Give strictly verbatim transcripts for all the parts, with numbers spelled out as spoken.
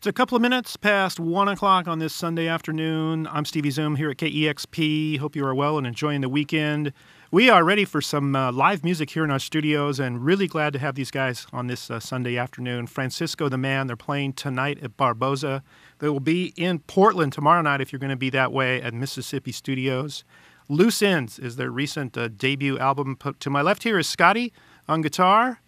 It's a couple of minutes past one o'clock on this Sunday afternoon. I'm Stevie Zoom here at K E X P. Hope you are well and enjoying the weekend. We are ready for some uh, live music here in our studios and really glad to have these guys on this uh, Sunday afternoon. Francisco the Man, they're playing tonight at Barboza. They will be in Portland tomorrow night if you're going to be that way at Mississippi Studios. Loose Ends is their recent uh, debut album. To my left here is Scotty on guitar.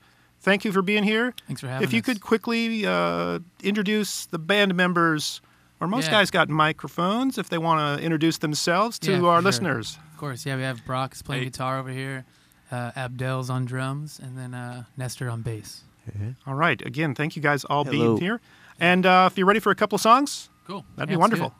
Thank you for being here. Thanks for having us. If you us. could quickly uh, introduce the band members, or most yeah. guys got microphones, if they want to introduce themselves to yeah, our sure. listeners. Of course, yeah, we have Brock's playing hey. guitar over here, uh, Abdel's on drums, and then uh, Nestor on bass. Yeah. All right, again, thank you guys all Hello. being here. And uh, if you're ready for a couple songs, cool. that'd yeah, be wonderful. Good.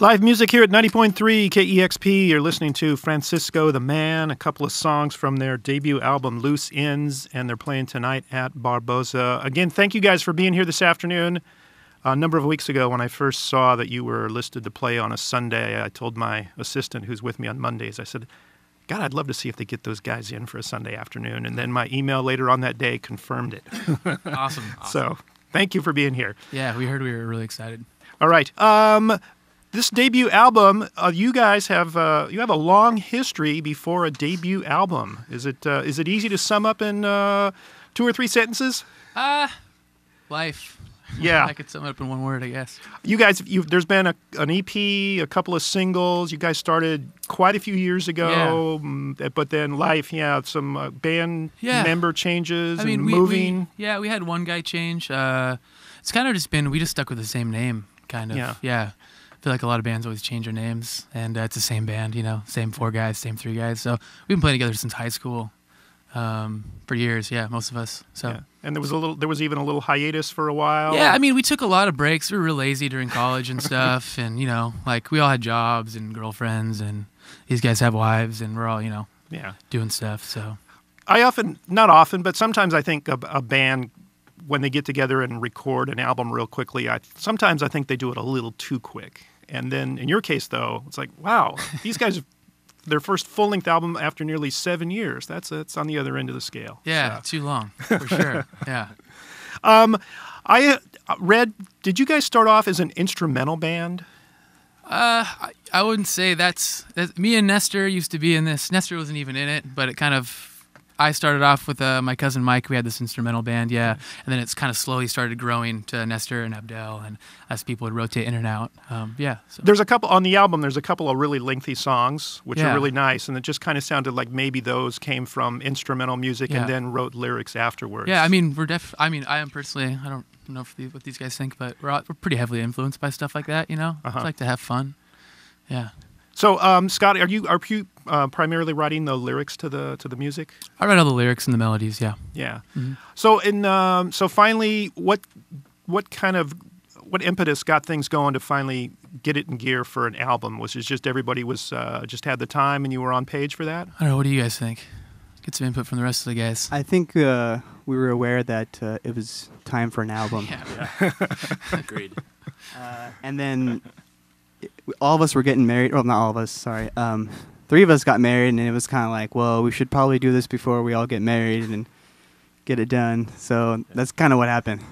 Live music here at ninety point three K E X P. You're listening to Francisco the Man, a couple of songs from their debut album, Loose Ends, and they're playing tonight at Barboza. Again, thank you guys for being here this afternoon. A number of weeks ago when I first saw that you were listed to play on a Sunday, I told my assistant who's with me on Mondays, I said, God, I'd love to see if they get those guys in for a Sunday afternoon. And then my email later on that day confirmed it. Awesome, awesome. So thank you for being here. Yeah, we heard we were really excited. All right. Um... This debut album, uh, you guys have uh, you have a long history before a debut album. Is it uh, is it easy to sum up in uh, two or three sentences? Uh, life. Yeah, I could sum it up in one word, I guess. You guys, you've, there's been a, an E P, a couple of singles. You guys started quite a few years ago, yeah. But then life, yeah, some uh, band yeah. member changes I mean, and we, moving. We, yeah, we had one guy change. Uh, it's kind of just been we just stuck with the same name, kind of. Yeah. yeah. I feel like a lot of bands always change their names, and uh, it's the same band, you know, same four guys, same three guys. So we've been playing together since high school um, for years, yeah, most of us. So, yeah. And there was a little, there was even a little hiatus for a while. Yeah, I mean, we took a lot of breaks. We were real lazy during college and stuff, and you know, like we all had jobs and girlfriends, and these guys have wives, and we're all, you know, yeah, doing stuff. So, I often, not often, but sometimes I think a, a band. When they get together and record an album real quickly, I sometimes I think they do it a little too quick. And then in your case, though, it's like, wow, these guys, their first full-length album after nearly seven years. That's that's on the other end of the scale. Yeah, so. Too long, for sure. Yeah. Um, I read, did you guys start off as an instrumental band? Uh, I, I wouldn't say that's, that's, me and Nestor used to be in this. Nestor wasn't even in it, but it kind of, I started off with uh, my cousin Mike. We had this instrumental band, yeah, and then it's kind of slowly started growing to Nestor and Abdel, and as people would rotate in and out, um, yeah. So. There's a couple on the album. There's a couple of really lengthy songs, which yeah. are really nice, and it just kind of sounded like maybe those came from instrumental music yeah. and then wrote lyrics afterwards. Yeah, I mean, we're def. I mean, I am personally, I don't know if the, what these guys think, but we're all, we're pretty heavily influenced by stuff like that, you know. Uh-huh. I like to have fun, yeah. So, um, Scott, are you are you uh, primarily writing the lyrics to the to the music? I write all the lyrics and the melodies. Yeah. Yeah. Mm-hmm. So, in um, so finally, what what kind of what impetus got things going to finally get it in gear for an album? Was it just everybody was uh, just had the time and you were on page for that? I don't know. What do you guys think? Get some input from the rest of the guys. I think uh, we were aware that uh, it was time for an album. Yeah. yeah. Agreed. Uh, and then. All of us were getting married. Well, not all of us, sorry. Um, three of us got married, and it was kind of like, well, we should probably do this before we all get married and get it done. So that's kind of what happened.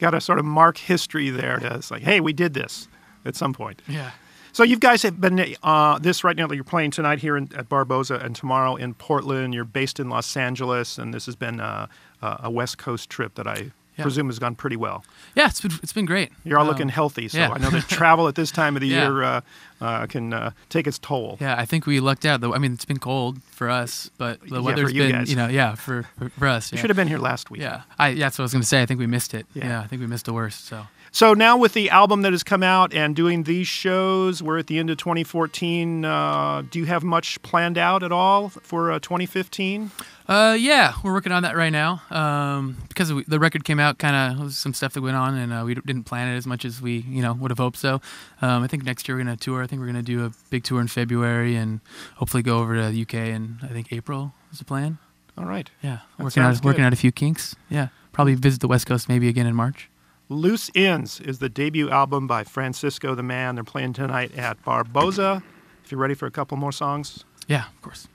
Got to sort of mark history there. To, it's like, hey, we did this at some point. Yeah. So you guys have been, uh, this right now that you're playing tonight here in, at Barboza and tomorrow in Portland. You're based in Los Angeles, and this has been a, a West Coast trip that I... Yeah. presume has gone pretty well. Yeah, it's been, it's been great. You're all um, looking healthy, so yeah. I know that travel at this time of the yeah. year uh, uh, can uh, take its toll. Yeah, I think we lucked out. Though I mean, it's been cold for us, but the yeah, weather's you been, guys. you know, yeah, for, for, for us. You yeah. should have been here last week. Yeah, I, yeah that's what I was going to say. I think we missed it. Yeah. yeah, I think we missed the worst, so. So now with the album that has come out and doing these shows, we're at the end of twenty fourteen. Uh, do you have much planned out at all for uh, twenty fifteen? Uh, yeah, we're working on that right now. Um, because we, the record came out, kind of some stuff that went on, and uh, we didn't plan it as much as we, you know, would have hoped so. Um, I think next year we're gonna tour. I think we're gonna do a big tour in February, and hopefully go over to the U K in I think April is the plan. All right. Yeah, that working out, good. working out a few kinks. Yeah, probably visit the West Coast maybe again in March. Loose Ends is the debut album by Francisco the Man. They're playing tonight at Barboza. If you're ready for a couple more songs. Yeah, of course.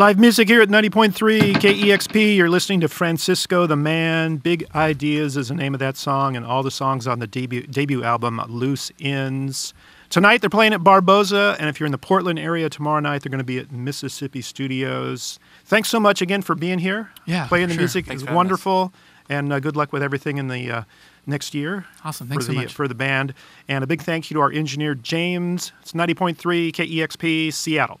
Live music here at ninety point three K E X P. You're listening to Francisco the Man. Big Ideas is the name of that song, and all the songs on the debut, debut album, Loose Ends. Tonight, they're playing at Barboza, and if you're in the Portland area tomorrow night, they're going to be at Mississippi Studios. Thanks so much again for being here. Yeah, playing the sure. music Thanks is wonderful, us. and uh, good luck with everything in the uh, next year. Awesome. Thanks for the, so much. For the band. And a big thank you to our engineer, James. It's ninety point three K E X P, Seattle.